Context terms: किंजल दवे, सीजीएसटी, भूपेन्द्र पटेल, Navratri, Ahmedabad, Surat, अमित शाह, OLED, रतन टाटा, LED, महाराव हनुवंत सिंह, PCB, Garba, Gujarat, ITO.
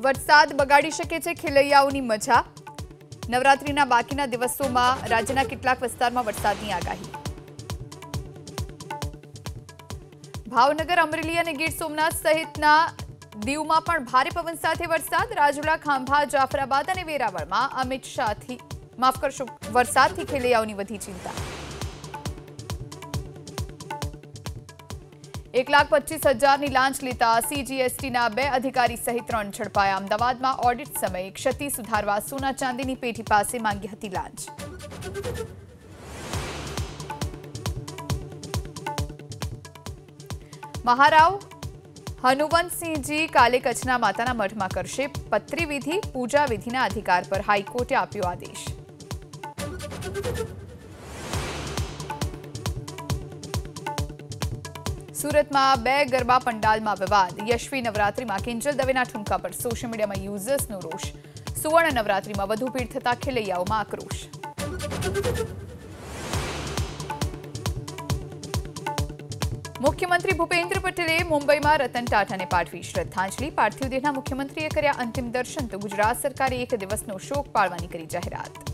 वरसाद बगाड़ी शके छे खेलैयाओनी मजा। नवरात्रीना बाकीना दिवसोमां राज्यना केटलाक विस्तारमां वरसादनी आगाही। भावनगर, अमरेली अने गीर सोमनाथ सहितना दीवमां पण भारे पवन साथे वरसाद। राजुला, खांभा, जाफराबाद अने वेरावळमां अमित शाहथी माफ करशो वरसादथी खेलैयाओनी वधी चिंता। 1,25,000 लांच लेता सीजीएसटीना 2 अधिकारी सहित 3 झड़पाया। अमदावाद में ऑडिट समय क्षति सुधारवा सोना चांदीनी पेठी पासे मांगी हती लांच। महाराव हनुवंत सिंह जी काले कच्छना माताना मठ में करशे पत्री विधि। पूजा विधिना अधिकार पर हाईकोर्टे आप्यो आदेश। सूरत में 2 गरबा पंडाल में विवाद। यशवी नवरात्रि में किंजल दवेना ठुमका पर सोशल मीडिया में यूजर्स नो रोष। सुवर्ण नवरात्रि में वधु भीड़ थता खेलैयाओं में आक्रोश। मुख्यमंत्री भूपेन्द्र पटेले मुंबई में रतन टाटा ने पाठी श्रद्धांजलि। पार्थिव देहना मुख्यमंत्रीए कर्या अंतिम दर्शन तो गुजरात सरकारे 1 दिवसनो शोक पाळवानी करी जाहेरात।